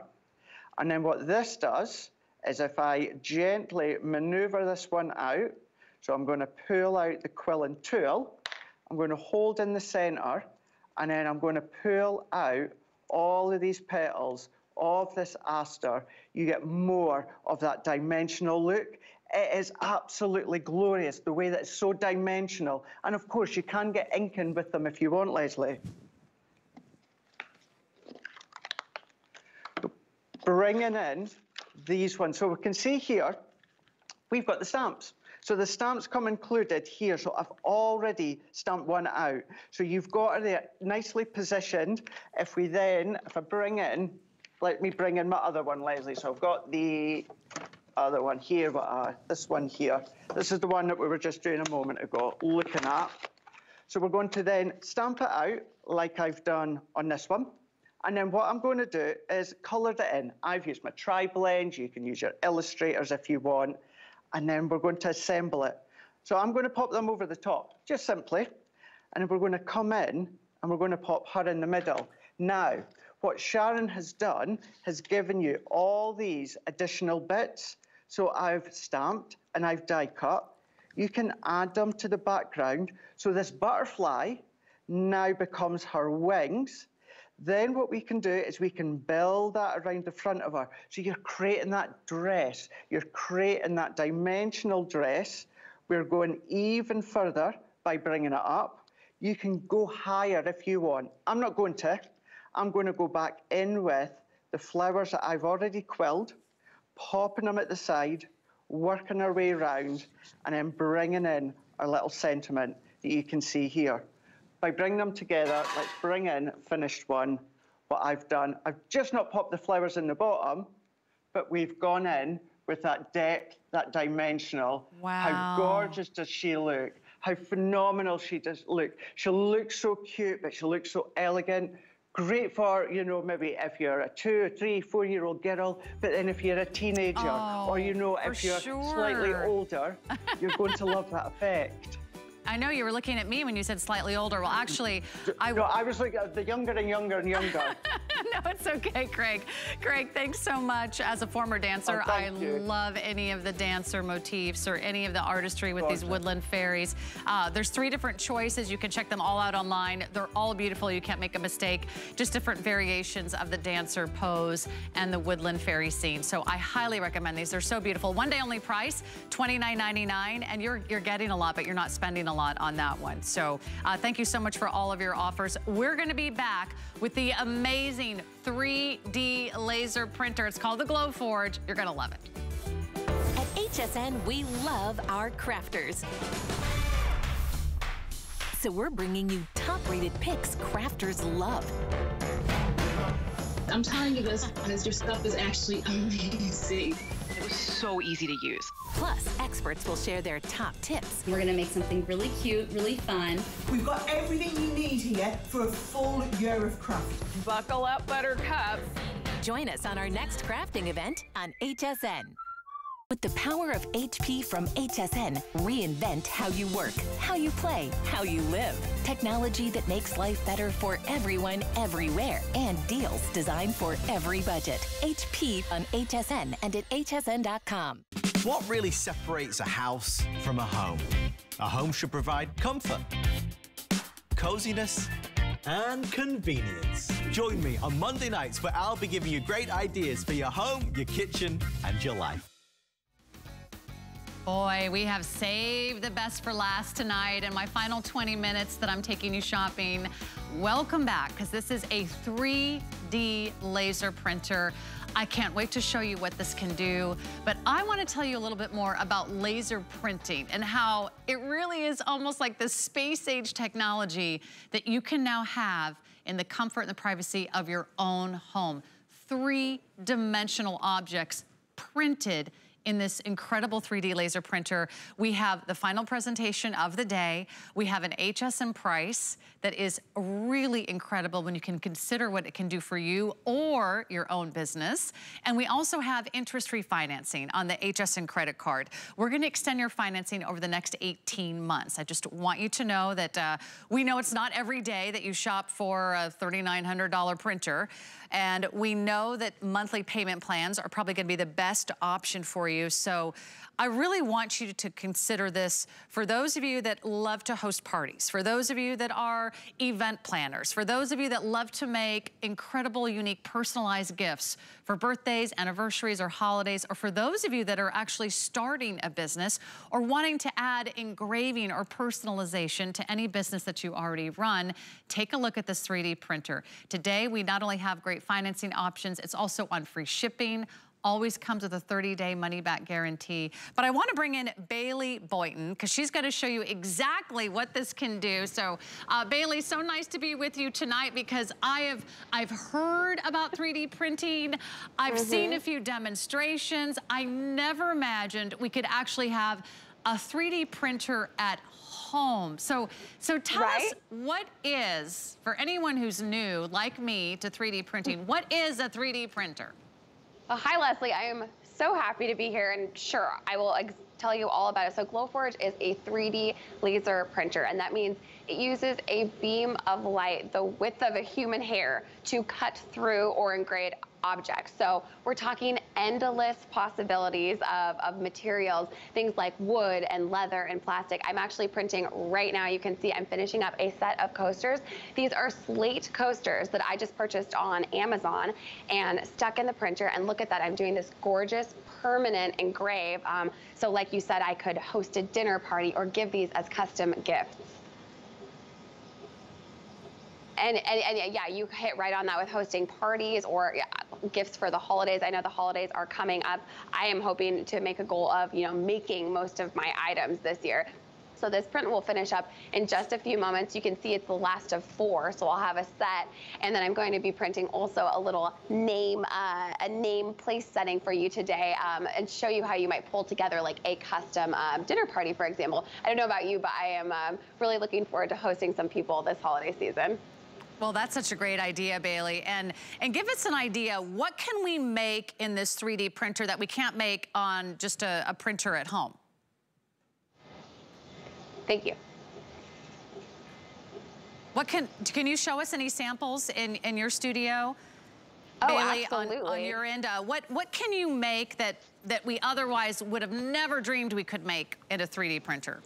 And then what this does is if I gently maneuver this one out, so I'm going to pull out the quilling tool, I'm going to hold in the centre, and then I'm going to pull out all of these petals of this Aster. You get more of that dimensional look. It is absolutely glorious, the way that it's so dimensional. And of course, you can get inking with them if you want, Leslie. Bringing in these ones. So we can see here, we've got the stamps. So the stamps come included here. So I've already stamped one out. So you've got it there nicely positioned. If we then, if I bring in, let me bring in my other one, Leslie. So I've got the other one here, but, uh, this one here. This is the one that we were just doing a moment ago, looking at. So we're going to then stamp it out like I've done on this one. And then what I'm going to do is colour it in. I've used my tri-blend. You can use your illustrators if you want. And then we're going to assemble it. So I'm going to pop them over the top, just simply. And we're going to come in and we're going to pop her in the middle. Now, what Sharon has done has given you all these additional bits. So I've stamped and I've die cut. You can add them to the background. So this butterfly now becomes her wings. Then what we can do is we can build that around the front of her. So you're creating that dress. You're creating that dimensional dress. We're going even further by bringing it up. You can go higher if you want. I'm not going to. I'm going to go back in with the flowers that I've already quilled, popping them at the side, working our way around, and then bringing in our little sentiment that you can see here. By bringing them together, let's bring in finished one. What I've done, I've just not popped the flowers in the bottom, but we've gone in with that depth, that dimensional. Wow. How gorgeous does she look? How phenomenal she does look. She'll look so cute, but she'll look so elegant. Great for, you know, maybe if you're a two, three, four-year-old girl, but then if you're a teenager, oh, or, you know, if you're sure. slightly older, you're going to love that effect. I know you were looking at me when you said slightly older. Well, actually, I... No, I was like uh, the younger and younger and younger. No, it's okay, Craig. Craig, thanks so much. As a former dancer, oh, I you. love any of the dancer motifs or any of the artistry with Gorgeous. these woodland fairies. Uh, there's three different choices. You can check them all out online. They're all beautiful. You can't make a mistake. Just different variations of the dancer pose and the woodland fairy scene. So I highly recommend these. They're so beautiful. One day only price, twenty-nine ninety-nine, and you're, you're getting a lot, but you're not spending a lot on that one. So uh, thank you so much for all of your offers. We're going to be back with the amazing three D laser printer. It's called the Glowforge. You're going to love it. At H S N, we love our crafters. So we're bringing you top-rated picks crafters love. I'm telling you this because your stuff is actually amazing. It was so easy to use. Plus, experts will share their top tips. We're going to make something really cute, really fun. We've got everything you need here for a full year of craft. Buckle up, Buttercup. Join us on our next crafting event on H S N. With the power of H P from H S N, reinvent how you work, how you play, how you live. Technology that makes life better for everyone, everywhere, and deals designed for every budget. H P on H S N and at H S N dot com. What really separates a house from a home? A home should provide comfort, coziness, and convenience. Join me on Monday nights where I'll be giving you great ideas for your home, your kitchen, and your life. Boy, we have saved the best for last tonight and my final twenty minutes that I'm taking you shopping. Welcome back, because this is a three D laser printer. I can't wait to show you what this can do, but I want to tell you a little bit more about laser printing and how it really is almost like the space age technology that you can now have in the comfort and the privacy of your own home. Three-dimensional objects printed in this incredible three D laser printer. We have the final presentation of the day. We have an H S N price that is really incredible when you can consider what it can do for you or your own business. And we also have interest-free financing on the H S N credit card. We're gonna extend your financing over the next eighteen months. I just want you to know that uh, we know it's not every day that you shop for a thirty-nine hundred dollar printer. And we know that monthly payment plans are probably gonna be the best option for you. So I really want you to consider this for those of you that love to host parties, for those of you that are event planners, for those of you that love to make incredible, unique, personalized gifts for birthdays, anniversaries, or holidays, or for those of you that are actually starting a business or wanting to add engraving or personalization to any business that you already run. Take a look at this three D printer. Today, we not only have great financing options, it's also on free shipping, always comes with a thirty day money-back guarantee. But I want to bring in Bailey Boynton because she's going to show you exactly what this can do. So, uh, Bailey, so nice to be with you tonight because I have I've heard about three D printing. I've mm-hmm. seen a few demonstrations. I never imagined we could actually have a three D printer at home. So, so tell right? us, what is, for anyone who's new, like me, to three D printing, what is a three D printer? Well, hi, Leslie. I am so happy to be here, and sure, I will ex tell you all about it. So Glowforge is a three D laser printer, and that means it uses a beam of light the width of a human hair to cut through or engrave, objects. So we're talking endless possibilities of, of materials, things like wood and leather and plastic. I'm actually printing right now. You can see I'm finishing up a set of coasters. These are slate coasters that I just purchased on Amazon and stuck in the printer. And look at that, I'm doing this gorgeous permanent engrave. Um, so like you said, I could host a dinner party or give these as custom gifts. And, and, and yeah, you hit right on that with hosting parties or yeah, gifts for the holidays. I know the holidays are coming up. I am hoping to make a goal of, you know, making most of my items this year. So this print will finish up in just a few moments. You can see it's the last of four, so I'll have a set. And then I'm going to be printing also a little name, uh, a name place setting for you today um, and show you how you might pull together like a custom um, dinner party, for example. I don't know about you, but I am um, really looking forward to hosting some people this holiday season. Well, that's such a great idea, Bailey. And and give us an idea, what can we make in this three D printer that we can't make on just a, a printer at home? Thank you. What can, can you show us any samples in, in your studio? Oh, Bailey, absolutely. On, on your end, uh, what, what can you make that, that we otherwise would have never dreamed we could make in a three D printer?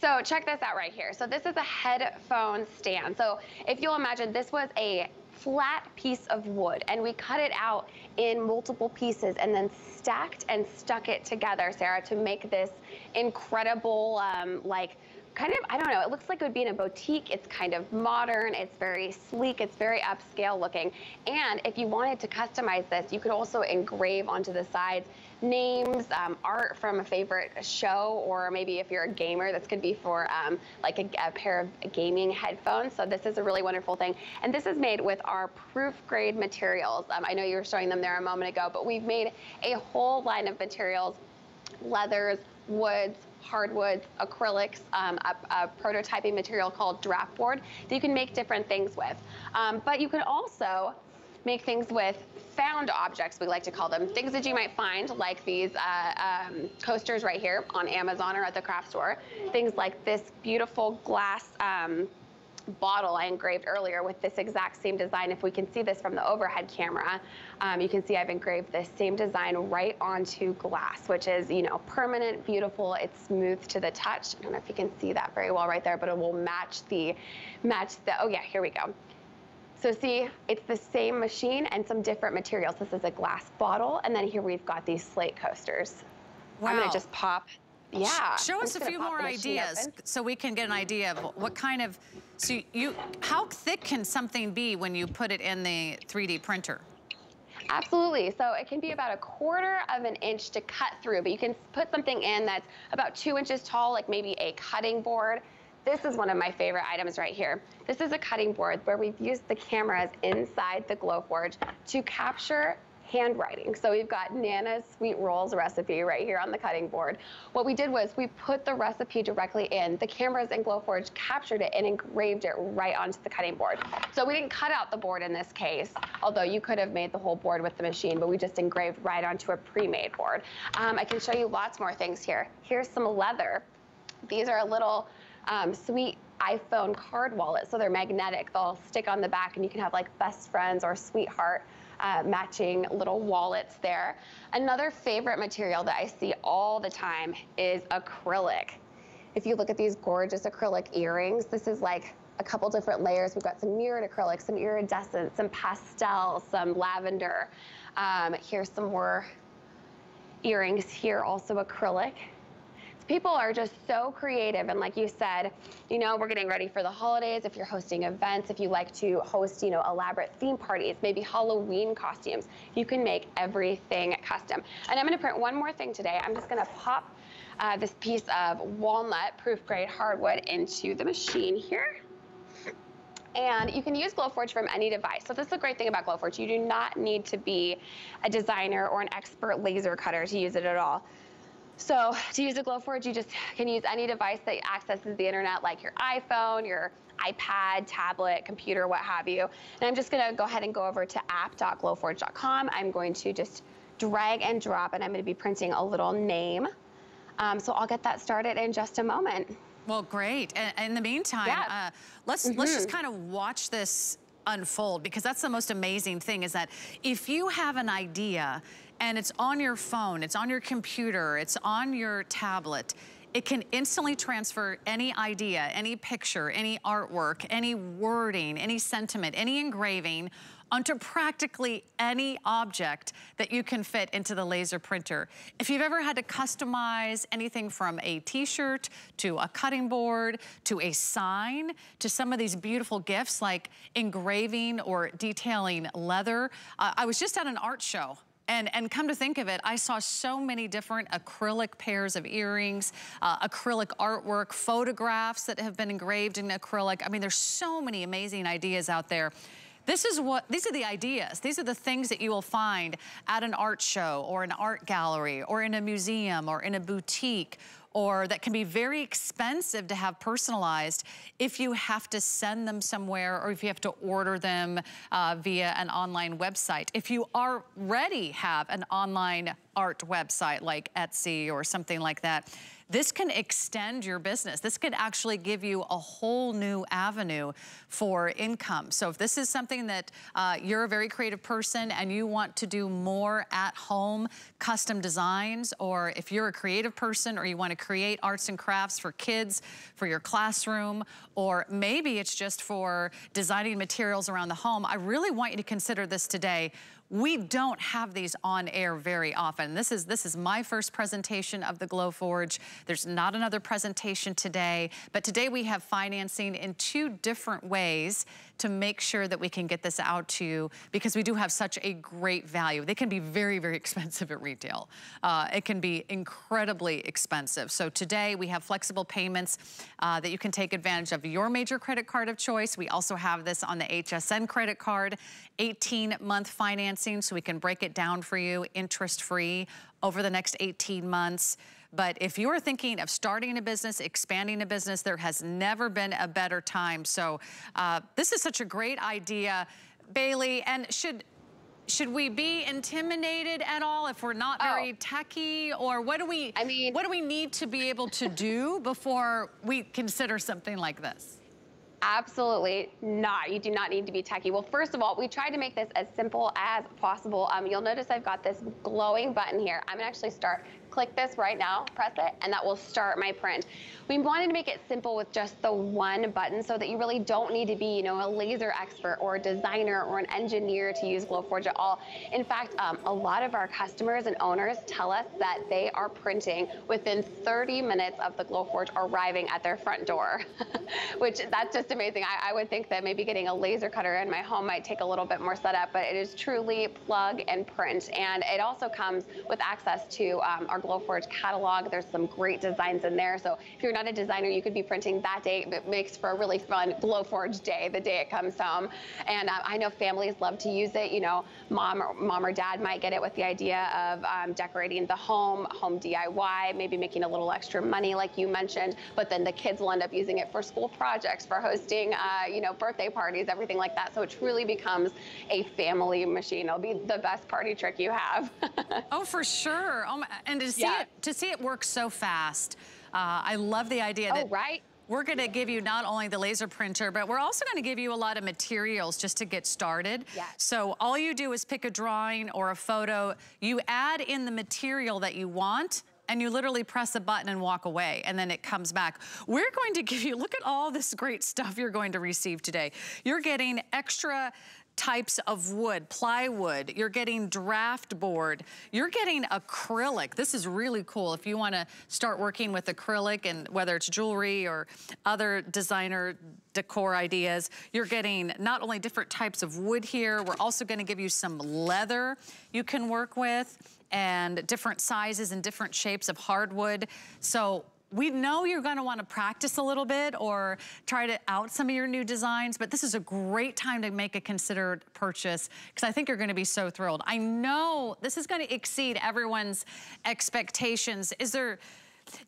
So check this out right here. So this is a headphone stand. So if you'll imagine, this was a flat piece of wood and we cut it out in multiple pieces and then stacked and stuck it together, Sarah, to make this incredible, um, like, kind of, I don't know, it looks like it would be in a boutique. It's kind of modern, it's very sleek, it's very upscale looking. And if you wanted to customize this, you could also engrave onto the sides names, um, art from a favorite show, or maybe if you're a gamer, this could be for um, like a, a pair of gaming headphones. So this is a really wonderful thing. And this is made with our proof grade materials. Um, I know you were showing them there a moment ago, but we've made a whole line of materials, leathers, woods, hardwoods, acrylics, um, a, a prototyping material called draft board that you can make different things with. Um, but you can also make things with found objects, we like to call them, things that you might find like these uh, um, coasters right here on Amazon or at the craft store, things like this beautiful glass um, bottle I engraved earlier with this exact same design. If we can see this from the overhead camera, um, you can see I've engraved this same design right onto glass, which is, you know, permanent, beautiful, it's smooth to the touch. I don't know if you can see that very well right there, but it will match the, match the, oh yeah, here we go. So see, it's the same machine and some different materials. This is a glass bottle, and then here we've got these slate coasters. Wow. I'm gonna just pop, yeah. Show us a few more ideas so we can get an idea of what kind of, so you, how thick can something be when you put it in the three D printer? Absolutely. So it can be about a quarter of an inch to cut through, but you can put something in that's about two inches tall, like maybe a cutting board. This is one of my favorite items right here. This is a cutting board where we've used the cameras inside the Glowforge to capture handwriting. So we've got Nana's Sweet Rolls recipe right here on the cutting board. What we did was we put the recipe directly in. The cameras in Glowforge captured it and engraved it right onto the cutting board. So we didn't cut out the board in this case, although you could have made the whole board with the machine, but we just engraved right onto a pre-made board. Um, I can show you lots more things here. Here's some leather. These are a little Um, sweet iPhone card wallet, so they're magnetic. They'll stick on the back and you can have like best friends or sweetheart uh, matching little wallets there. Another favorite material that I see all the time is acrylic. If you look at these gorgeous acrylic earrings, this is like a couple different layers. We've got some mirrored acrylic, some iridescent, some pastel, some lavender. Um, here's some more earrings here, also acrylic. People are just so creative, and like you said, you know, we're getting ready for the holidays. If you're hosting events, if you like to host, you know, elaborate theme parties, maybe Halloween costumes, you can make everything custom. And I'm gonna print one more thing today. I'm just gonna pop uh, this piece of walnut proof grade hardwood into the machine here. And you can use Glowforge from any device. So this is a great thing about Glowforge. You do not need to be a designer or an expert laser cutter to use it at all. So to use the Glowforge, you just can use any device that accesses the internet, like your iPhone, your iPad, tablet, computer, what have you. And I'm just gonna go ahead and go over to app dot glowforge dot com. I'm going to just drag and drop, and I'm gonna be printing a little name. Um, so I'll get that started in just a moment. Well, great. And in the meantime, yeah. uh, let's, mm-hmm. let's just kind of watch this unfold, because that's the most amazing thing, is that if you have an idea and it's on your phone, it's on your computer, it's on your tablet, it can instantly transfer any idea, any picture, any artwork, any wording, any sentiment, any engraving onto practically any object that you can fit into the laser printer. If you've ever had to customize anything from a t-shirt to a cutting board to a sign to some of these beautiful gifts like engraving or detailing leather, uh, I was just at an art show. And, and come to think of it, I saw so many different acrylic pairs of earrings, uh, acrylic artwork, photographs that have been engraved in acrylic. I mean, there's so many amazing ideas out there. This is what, these are the ideas. These are the things that you will find at an art show or an art gallery or in a museum or in a boutique, or that can be very expensive to have personalized if you have to send them somewhere or if you have to order them uh, via an online website. If you already have an online art website like Etsy or something like that, this can extend your business. This could actually give you a whole new avenue for income. So if this is something that uh, you're a very creative person and you want to do more at home custom designs, or if you're a creative person or you want to create arts and crafts for kids, for your classroom, or maybe it's just for designing materials around the home, I really want you to consider this today. We don't have these on air very often. This is, this is my first presentation of the Glowforge. There's not another presentation today, but today we have financing in two different ways to make sure that we can get this out to you, because we do have such a great value. They can be very, very expensive at retail. Uh, it can be incredibly expensive. So today we have flexible payments uh, that you can take advantage of your major credit card of choice. We also have this on the H S N credit card, eighteen month financing, so we can break it down for you interest-free over the next eighteen months. But if you're thinking of starting a business, expanding a business, there has never been a better time. So uh, this is such a great idea, Bailey. And should should we be intimidated at all if we're not very oh. techy, or what do we? I mean, what do we need to be able to do before we consider something like this? Absolutely not. You do not need to be techie. Well, first of all, we tried to make this as simple as possible. Um, you'll notice I've got this glowing button here. I'm gonna actually start. Click this right now, press it, and that will start my print. We wanted to make it simple with just the one button so that you really don't need to be, you know, a laser expert or a designer or an engineer to use Glowforge at all. In fact, um, a lot of our customers and owners tell us that they are printing within thirty minutes of the Glowforge arriving at their front door, which that's just amazing. I, I would think that maybe getting a laser cutter in my home might take a little bit more setup, but it is truly plug and print. And it also comes with access to um, our Glowforge catalog. There's some great designs in there. So if you're not a designer, you could be printing that day. It makes for a really fun Glowforge day, the day it comes home. And um, I know families love to use it. You know, mom or, mom or dad might get it with the idea of um, decorating the home, home D I Y, maybe making a little extra money like you mentioned, but then the kids will end up using it for school projects, for hosting, uh, you know, birthday parties, everything like that. So it truly becomes a family machine. It'll be the best party trick you have. Oh, for sure. Oh my, and to see yeah. it, to see it work so fast. Uh, I love the idea that oh, right. we're gonna give you not only the laser printer, but we're also gonna give you a lot of materials just to get started. Yes. So all you do is pick a drawing or a photo, you add in the material that you want, and you literally press a button and walk away, and then it comes back. We're going to give you, look at all this great stuff you're going to receive today. You're getting extra types of wood, plywood, you're getting draft board, you're getting acrylic. This is really cool if you want to start working with acrylic, and whether it's jewelry or other designer decor ideas. You're getting not only different types of wood here, we're also going to give you some leather you can work with, and different sizes and different shapes of hardwood. So we know you're gonna wanna practice a little bit or try to out some of your new designs, but this is a great time to make a considered purchase, because I think you're gonna be so thrilled. I know this is gonna exceed everyone's expectations. Is there,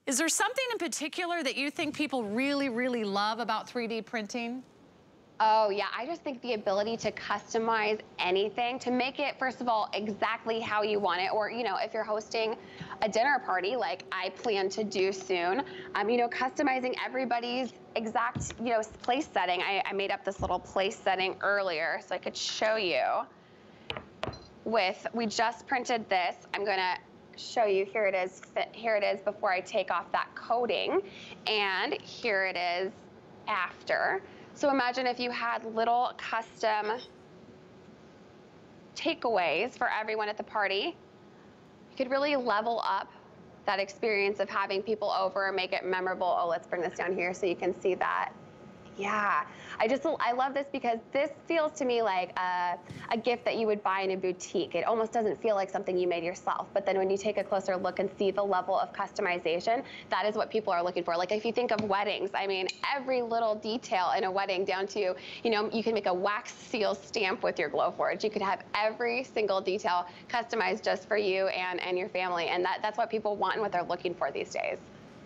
is there something in particular that you think people really, really love about three D printing? Oh, yeah, I just think the ability to customize anything, to make it, first of all, exactly how you want it, or, you know, if you're hosting a dinner party like I plan to do soon, um, you know, customizing everybody's exact, you know, place setting. I, I made up this little place setting earlier so I could show you with, we just printed this. I'm gonna show you, here it is, here it is before I take off that coating, and here it is after. So imagine if you had little custom takeaways for everyone at the party. You could really level up that experience of having people over and make it memorable. Oh, let's bring this down here so you can see that. Yeah, I just, I love this because this feels to me like a, a gift that you would buy in a boutique. It almost doesn't feel like something you made yourself, but then when you take a closer look and see the level of customization, that is what people are looking for. Like if you think of weddings, I mean, every little detail in a wedding down to, you know, you can make a wax seal stamp with your Glowforge. You could have every single detail customized just for you and, and your family. And that, that's what people want and what they're looking for these days.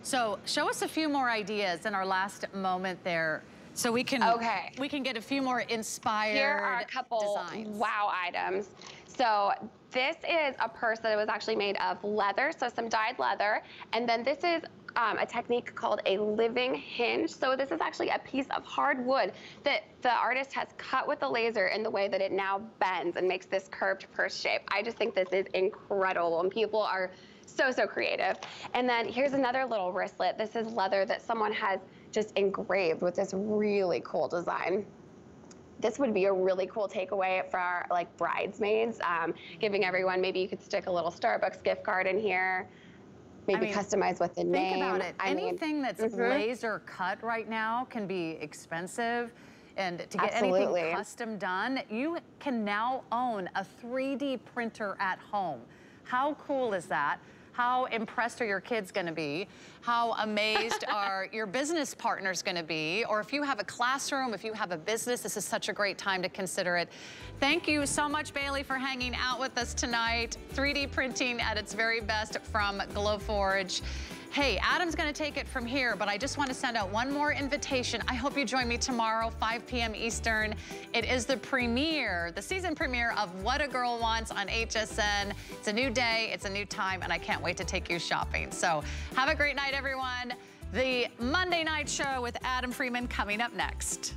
So show us a few more ideas in our last moment there. So we can okay. we can get a few more inspired. Here are a couple designs. Wow items. So this is a purse that was actually made of leather, so some dyed leather, and then this is um, a technique called a living hinge. So this is actually a piece of hard wood that the artist has cut with a laser in the way that it now bends and makes this curved purse shape. I just think this is incredible, and people are so so creative. And then here's another little wristlet. This is leather that someone has just engraved with this really cool design. This would be a really cool takeaway for our, like, bridesmaids, um, giving everyone, maybe you could stick a little Starbucks gift card in here, maybe I mean, customize with the think name. Think about it, I anything mean, that's mm-hmm. laser cut right now can be expensive, and to get Absolutely. anything custom done, you can now own a three D printer at home. How cool is that? How impressed are your kids gonna be? How amazed are your business partners gonna be? Or if you have a classroom, if you have a business, this is such a great time to consider it. Thank you so much, Bailey, for hanging out with us tonight. three D printing at its very best from Glowforge. Hey, Adam's gonna take it from here, but I just wanna send out one more invitation. I hope you join me tomorrow, five P M Eastern. It is the premiere, the season premiere of What a Girl Wants on H S N. It's a new day, it's a new time, and I can't wait to take you shopping. So have a great night, everyone. The Monday Night Show with Adam Freeman coming up next.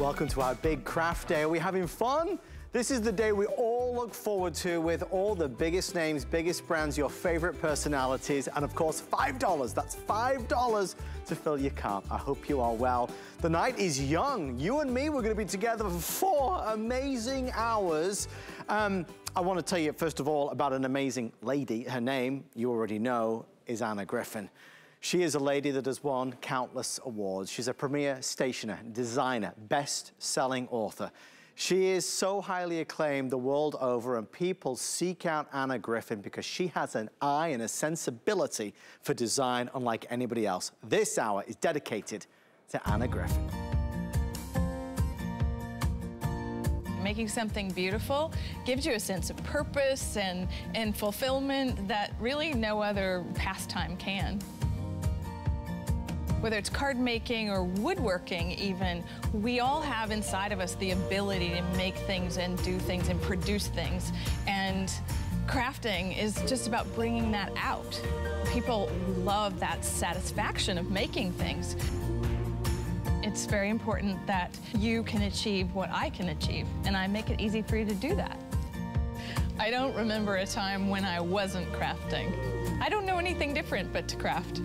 Welcome to our big craft day. Are we having fun? This is the day we all look forward to, with all the biggest names, biggest brands, your favorite personalities, and of course five dollars. That's five dollars to fill your cup. I hope you are well. The night is young. You and me, we're gonna be together for four amazing hours. Um, I wanna tell you first of all about an amazing lady. Her name, you already know, is Anna Griffin. She is a lady that has won countless awards. She's a premier stationer, designer, best-selling author. She is so highly acclaimed the world over, and people seek out Anna Griffin because she has an eye and a sensibility for design unlike anybody else. This hour is dedicated to Anna Griffin. Making something beautiful gives you a sense of purpose and, and fulfillment that really no other pastime can. whether it's card making or woodworking even, we all have inside of us the ability to make things and do things and produce things. And crafting is just about bringing that out. People love that satisfaction of making things. It's very important that you can achieve what I can achieve, and I make it easy for you to do that. I don't remember a time when I wasn't crafting. I don't know anything different but to craft.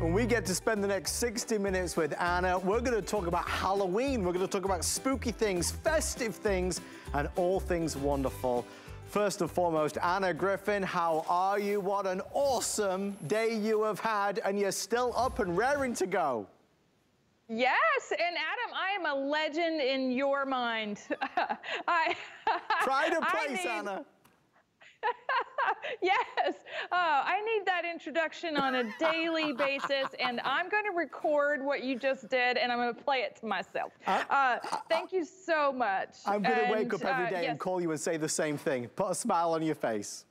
When we get to spend the next sixty minutes with Anna, we're going to talk about Halloween, we're going to talk about spooky things, festive things, and all things wonderful. First and foremost, Anna Griffin, how are you? What an awesome day you have had, and you're still up and raring to go. Yes, and Adam, I am a legend in your mind. I, Try to place, Anna. Yes, uh, I need that introduction on a daily basis, and I'm going to record what you just did, and I'm going to play it to myself. Uh, uh, thank you so much. I'm going to wake up every day uh, yes. and call you and say the same thing. Put a smile on your face.